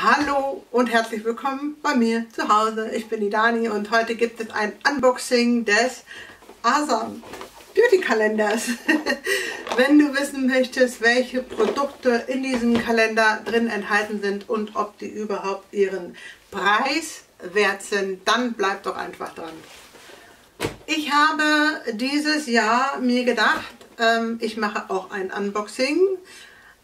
Hallo und herzlich willkommen bei mir zu Hause. Ich bin die Dani und heute gibt es ein Unboxing des Asam Beauty Kalenders. Wenn du wissen möchtest, welche Produkte in diesem Kalender drin enthalten sind und ob die überhaupt ihren Preis wert sind, dann bleib doch einfach dran. Ich habe dieses Jahr mir gedacht, ich mache auch ein Unboxing.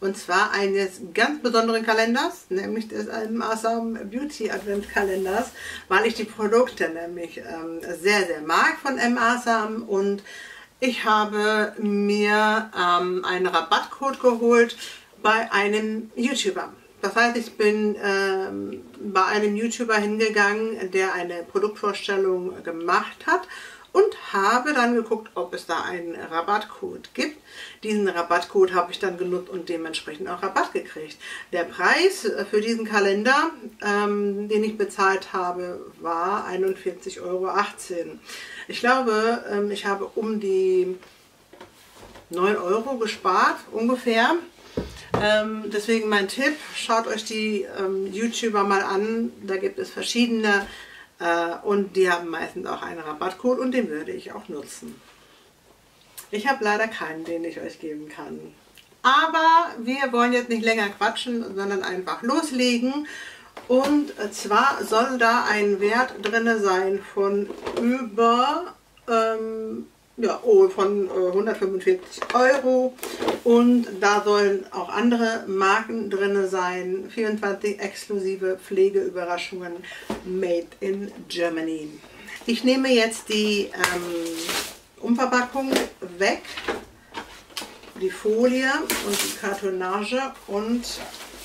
Und zwar eines ganz besonderen Kalenders, nämlich des M. Asam Beauty Adventkalenders, weil ich die Produkte nämlich sehr, sehr mag von M. Asam. Und ich habe mir einen Rabattcode geholt bei einem YouTuber. Das heißt, ich bin bei einem YouTuber hingegangen, der eine Produktvorstellung gemacht hat. Und habe dann geguckt, ob es da einen Rabattcode gibt. Diesen Rabattcode habe ich dann genutzt und dementsprechend auch Rabatt gekriegt. Der Preis für diesen Kalender, den ich bezahlt habe, war 41,18 Euro. Ich glaube, ich habe um die 9 Euro gespart, ungefähr. Deswegen mein Tipp, schaut euch die YouTuber mal an. Da gibt es verschiedene und die haben meistens auch einen Rabattcode und den würde ich auch nutzen. Ich habe leider keinen, den ich euch geben kann. Aber wir wollen jetzt nicht länger quatschen, sondern einfach loslegen. Und zwar soll da ein Wert drin sein von über von 145 Euro. Und da sollen auch andere Marken drin sein. 24 exklusive Pflegeüberraschungen made in Germany. Ich nehme jetzt die Umverpackung weg, die Folie und die Kartonage. Und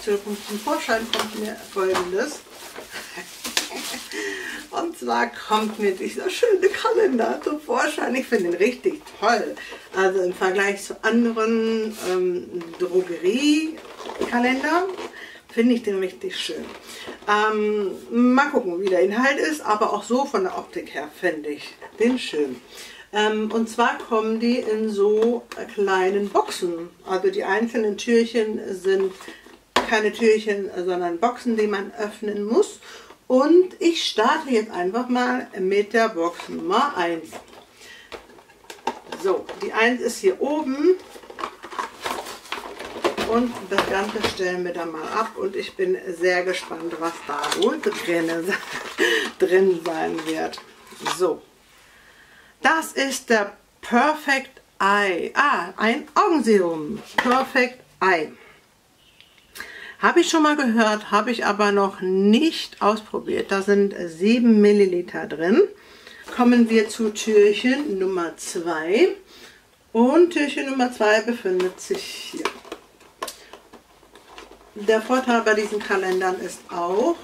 zum Vorschein kommt mir Folgendes. Und zwar kommt mir dieser schöne Kalender zum Vorschein. Ich finde ihn richtig toll. Also im Vergleich zu anderen Drogeriekalendern finde ich den richtig schön. Mal gucken, wie der Inhalt ist, aber auch so von der Optik her finde ich den schön. Und zwar kommen die in so kleinen Boxen. Also die einzelnen Türchen sind keine Türchen, sondern Boxen, die man öffnen muss. Und ich starte jetzt einfach mal mit der Box Nummer 1. So, die 1 ist hier oben. Und das Ganze stellen wir dann mal ab. Und ich bin sehr gespannt, was da wohl drin sein wird. So, das ist der Perfect Eye. Ein Augenserum. Perfect Eye. Habe ich schon mal gehört, habe ich aber noch nicht ausprobiert. Da sind 7 Milliliter drin. Kommen wir zu Türchen Nummer 2. Und Türchen Nummer 2 befindet sich hier. Der Vorteil bei diesen Kalendern ist auch,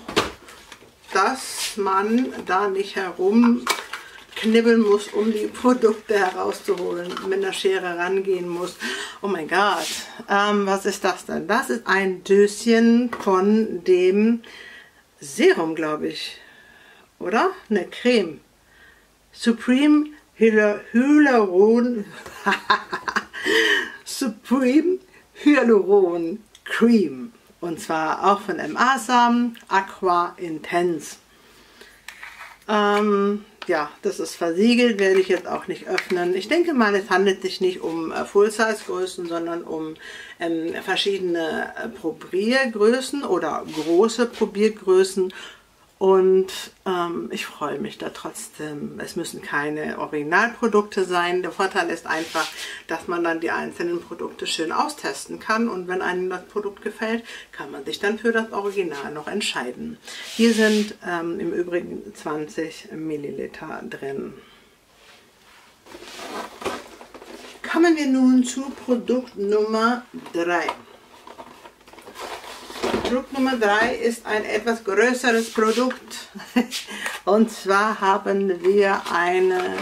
dass man da nicht herumknibbeln muss, um die Produkte herauszuholen, mit einer Schere rangehen muss. Oh mein Gott, was ist das denn? Das ist ein Döschen von dem Serum, glaube ich, oder? Eine Creme. Supreme Hyaluron Supreme Hyaluron Cream. Und zwar auch von M. Asam Aqua Intense. Ja, das ist versiegelt, werde ich jetzt auch nicht öffnen. Ich denke mal, es handelt sich nicht um Full-Size-Größen, sondern um verschiedene Probiergrößen oder große Probiergrößen. Und ich freue mich da trotzdem. Es müssen keine Originalprodukte sein. Der Vorteil ist einfach, dass man dann die einzelnen Produkte schön austesten kann. Und wenn einem das Produkt gefällt, kann man sich dann für das Original noch entscheiden. Hier sind im Übrigen 20 Milliliter drin. Kommen wir nun zu Produkt Nummer 3. Produkt Nummer 3 ist ein etwas größeres Produkt und zwar haben wir eine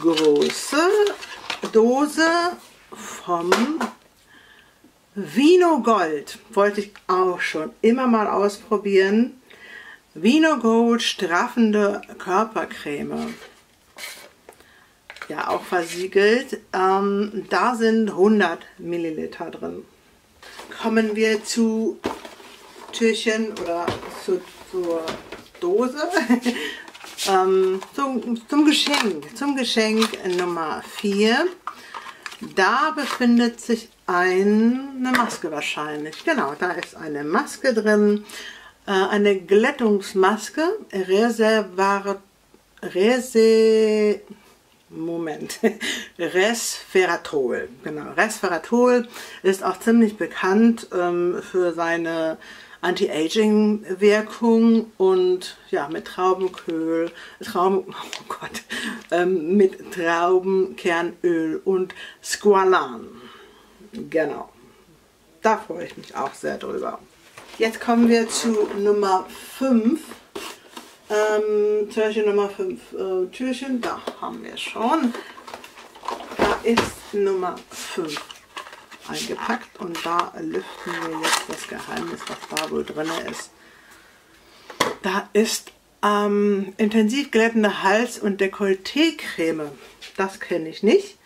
große Dose vom Vino Gold. Wollte ich auch schon immer mal ausprobieren. Vino Gold straffende Körpercreme. Ja, auch versiegelt. Da sind 100 Milliliter drin. Kommen wir zu Türchen oder zur Dose. Zum Geschenk Nummer 4. Da befindet sich eine Maske wahrscheinlich. Genau, da ist eine Maske drin. Eine Glättungsmaske. Resveratrol. Genau, Resveratrol ist auch ziemlich bekannt für seine Anti-Aging-Wirkung und ja, mit Traubenkohl, mit Traubenkernöl und Squalan. Genau, da freue ich mich auch sehr drüber. Jetzt kommen wir zu Nummer 5. Türchen Nummer 5. Türchen, da haben wir schon. Da ist Nummer 5 eingepackt und da lüften wir jetzt das Geheimnis, was da wohl drin ist. Da ist intensiv glättende Hals- und Dekolleté-Creme. Das kenne ich nicht.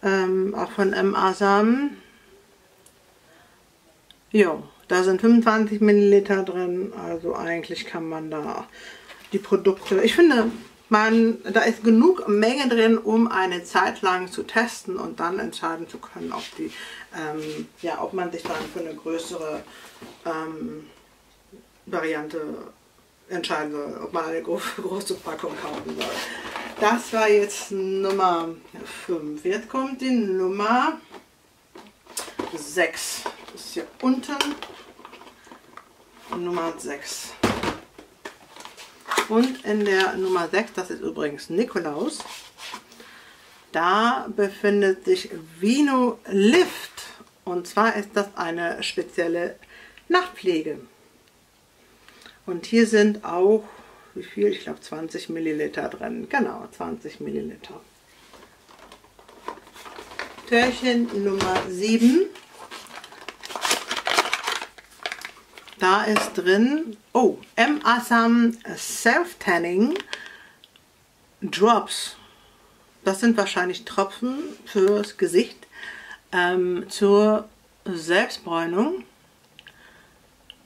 Auch von M. Asam. Jo. Da sind 25 Milliliter drin, also eigentlich kann man da die Produkte, ich finde, da ist genug Menge drin, um eine Zeit lang zu testen und dann entscheiden zu können, ob man sich dann für eine größere Variante entscheiden soll, ob man eine große Packung kaufen soll. Das war jetzt Nummer 5. Jetzt kommt die Nummer 6. Das ist hier unten. Nummer 6. Und in der Nummer 6, das ist übrigens Nikolaus, da befindet sich Youth Lift. Und zwar ist das eine spezielle Nachtpflege. Und hier sind auch, wie viel? Ich glaube 20 Milliliter drin. Genau, 20 Milliliter. Türchen Nummer 7. Da ist drin, M. Asam Self-Tanning Drops. Das sind wahrscheinlich Tropfen fürs Gesicht zur Selbstbräunung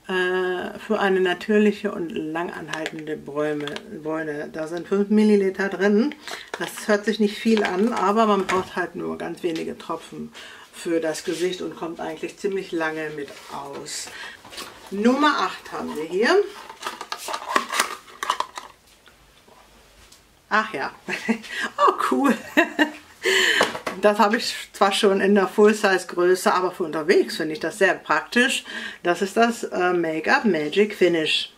für eine natürliche und langanhaltende Bräune. Da sind 5 Milliliter drin. Das hört sich nicht viel an, aber man braucht halt nur ganz wenige Tropfen für das Gesicht und kommt eigentlich ziemlich lange mit aus. Nummer 8 haben wir hier. Ach ja. Oh cool. Das habe ich zwar schon in der Full-Size-Größe, aber für unterwegs finde ich das sehr praktisch. Das ist das Make-up Magic Finish.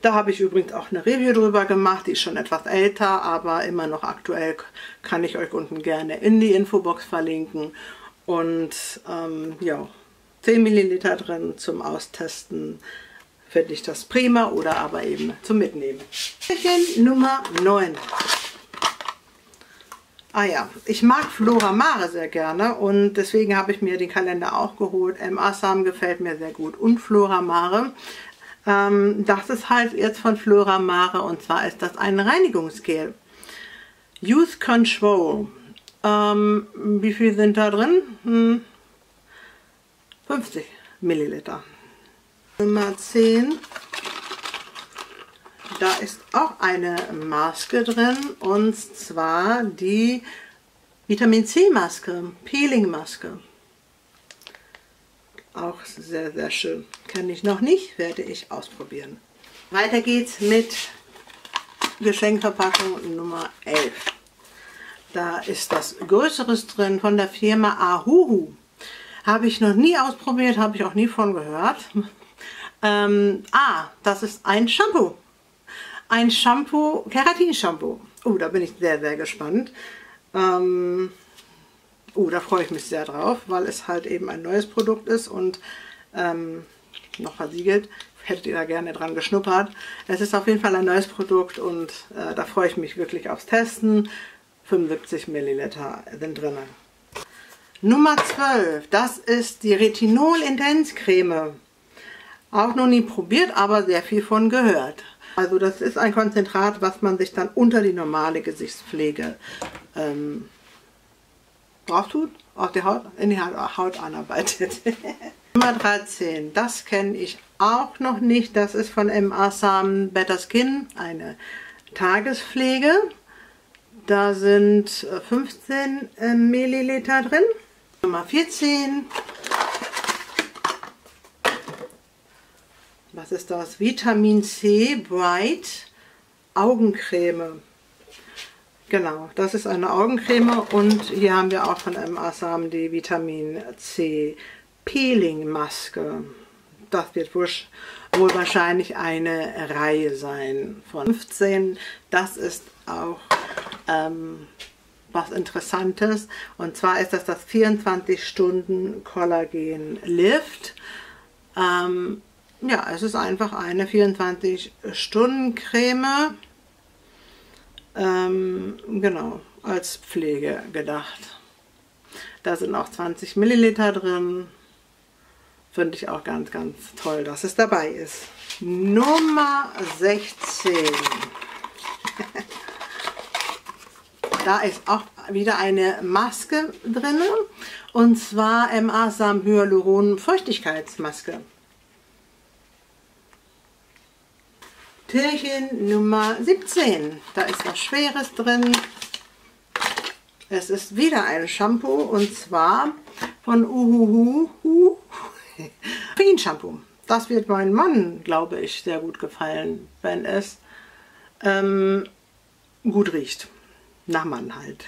Da habe ich übrigens auch eine Review drüber gemacht, die ist schon etwas älter, aber immer noch aktuell, kann ich euch unten gerne in die Infobox verlinken. Und ja. 10 Milliliter drin zum Austesten, finde ich das prima oder aber eben zum Mitnehmen. Türchen Nummer 9. Ah ja, ich mag Flora Mare sehr gerne und deswegen habe ich mir den Kalender auch geholt. M. Asam gefällt mir sehr gut und Flora Mare. Das ist halt jetzt von Flora Mare und zwar ist das ein Reinigungsgel. Youth Control. Wie viel sind da drin? 50 Milliliter. Nummer 10. Da ist auch eine Maske drin und zwar die Vitamin C Maske, Peeling Maske. Auch sehr, sehr schön. Kenne ich noch nicht, werde ich ausprobieren. Weiter geht's mit Geschenkverpackung Nummer 11. Da ist das Größeres drin von der Firma Ahuhu. Habe ich noch nie ausprobiert, habe ich auch nie von gehört. Das ist ein Shampoo. Ein Shampoo, Keratin-Shampoo. Da bin ich sehr, sehr gespannt. Da freue ich mich sehr drauf, weil es halt eben ein neues Produkt ist und noch versiegelt. Hättet ihr da gerne dran geschnuppert. Es ist auf jeden Fall ein neues Produkt und da freue ich mich wirklich aufs Testen. 75 Milliliter sind drin. Nummer 12, das ist die Retinol-Intenscreme. Auch noch nie probiert, aber sehr viel von gehört. Also das ist ein Konzentrat, was man sich dann unter die normale Gesichtspflege drauf tut, auf die Haut, in die Haut einarbeitet. Nummer 13, das kenne ich auch noch nicht. Das ist von M. Asam Better Skin, eine Tagespflege. Da sind 15 Milliliter drin. Nummer 14. Was ist das? Vitamin C Bright Augencreme. Genau, das ist eine Augencreme und hier haben wir auch von M. Asam die Vitamin C Peeling Maske. Das wird wohl wahrscheinlich eine Reihe sein von 15. Das ist auch was Interessantes, und zwar ist das 24 Stunden Kollagen Lift. Ja, es ist einfach eine 24 Stunden Creme, genau, als Pflege gedacht. Da sind auch 20 Milliliter drin, finde ich auch ganz, ganz toll, dass es dabei ist. Nummer 16. Da ist auch wieder eine Maske drin, und zwar M. Asam Hyaluron Feuchtigkeitsmaske. Türchen Nummer 17, da ist was Schweres drin. Es ist wieder ein Shampoo, und zwar von Ahuhu Green Shampoo. Das wird meinem Mann, glaube ich, sehr gut gefallen, wenn es gut riecht. Nach Mann halt.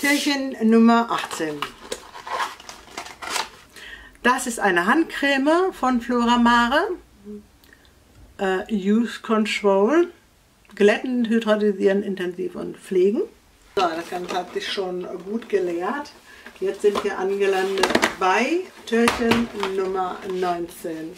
Türchen Nummer 18. Das ist eine Handcreme von Flora Mare. Youth Control. Glätten, hydratisieren, intensiv und pflegen. So, das Ganze hat sich schon gut geleert. Jetzt sind wir angelandet bei Türchen Nummer 19.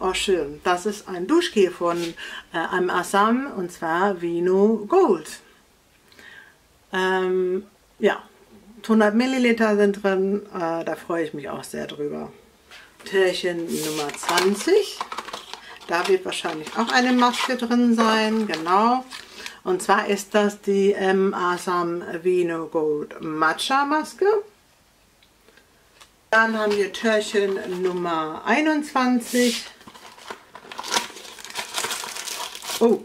Oh schön, das ist ein Duschgel von M. Asam, und zwar Vino Gold. Ja, 100 Milliliter sind drin, da freue ich mich auch sehr drüber. Türchen Nummer 20, da wird wahrscheinlich auch eine Maske drin sein, genau. Und zwar ist das die M. Asam Vino Gold Matcha Maske. Dann haben wir Türchen Nummer 21. Oh,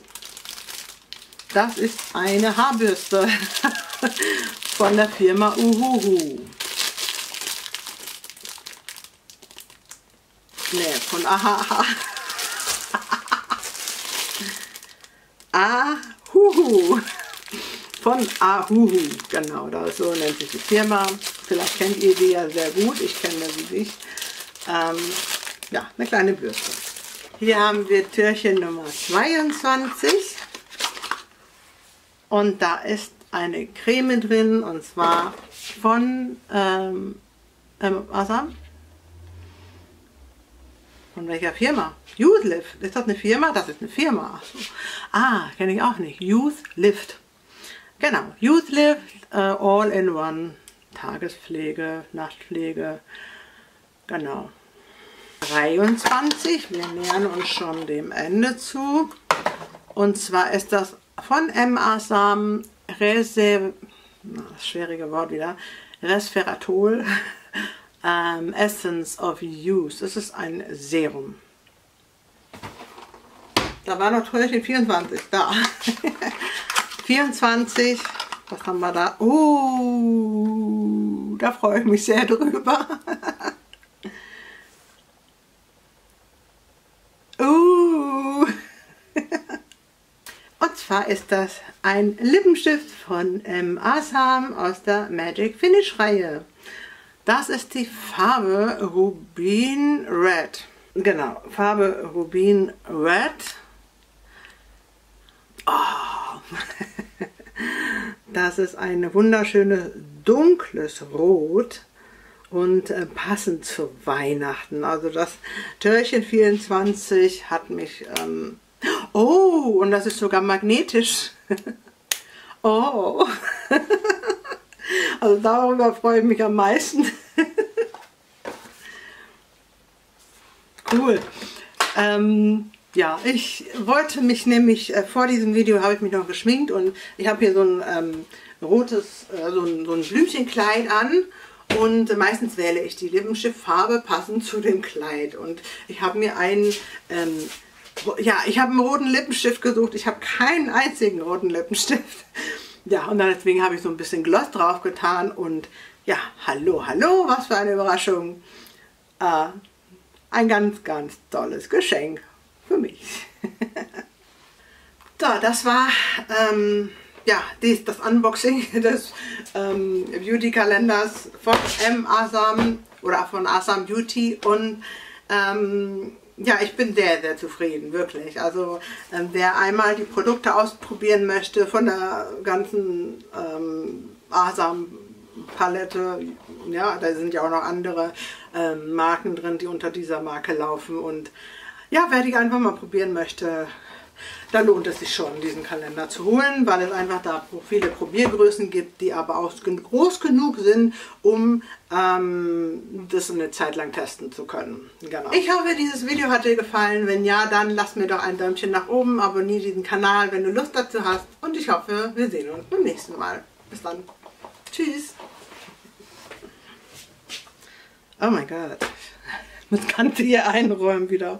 das ist eine Haarbürste von der Firma Ahuhu. Ne, von Ahaha. Ahuhu. Von Ahuhu, genau, so nennt sich die Firma. Vielleicht kennt ihr sie ja sehr gut, ich kenne sie nicht. Ja, eine kleine Bürste. Hier haben wir Türchen Nummer 22, und da ist eine Creme drin, und zwar von M. Asam. Von welcher Firma? Youth Lift. Ist das eine Firma? Das ist eine Firma. Ach so. Ah, kenne ich auch nicht. Youth Lift. Genau, Youth Lift All in One. Tagespflege, Nachtpflege. Genau. 23, wir nähern uns schon dem Ende zu, und zwar ist das von M. Asam Resveratrol Essence of Youth. Es ist ein Serum. Da war noch Türchen 24 da. 24, was haben wir da? Oh, da freue ich mich sehr drüber. Und zwar ist das ein Lippenstift von M. Asam aus der Magic Finish Reihe. Das ist die Farbe Rubin Red. Genau, Farbe Rubin Red. Oh. Das ist ein wunderschönes dunkles Rot. Und passend zu Weihnachten. Also das Türchen 24 hat mich... oh, und das ist sogar magnetisch. Oh. Also darüber freue ich mich am meisten. Cool. Ja, ich wollte mich nämlich, vor diesem Video habe ich mich noch geschminkt und ich habe hier so ein rotes, so ein Blümchenkleid an und meistens wähle ich die Lippenstiftfarbe passend zu dem Kleid und ich habe mir einen, ich habe einen roten Lippenstift gesucht, ich habe keinen einzigen roten Lippenstift. Ja, und deswegen habe ich so ein bisschen Gloss drauf getan und ja, hallo, hallo, was für eine Überraschung. Ein ganz, ganz tolles Geschenk für mich. So, das war das Unboxing des Beauty-Kalenders von M. Asam oder von Asam Beauty und ja, ich bin sehr, sehr zufrieden, wirklich. Also wer einmal die Produkte ausprobieren möchte von der ganzen Asam-Palette, ja, da sind ja auch noch andere Marken drin, die unter dieser Marke laufen und ja, wer die einfach mal probieren möchte, da lohnt es sich schon, diesen Kalender zu holen, weil es einfach da viele Probiergrößen gibt, die aber auch groß genug sind, um das eine Zeit lang testen zu können. Genau. Ich hoffe, dieses Video hat dir gefallen. Wenn ja, dann lass mir doch ein Däumchen nach oben, abonniere diesen Kanal, wenn du Lust dazu hast. Und ich hoffe, wir sehen uns beim nächsten Mal. Bis dann. Tschüss. Oh mein Gott. Man kann sie hier einräumen wieder.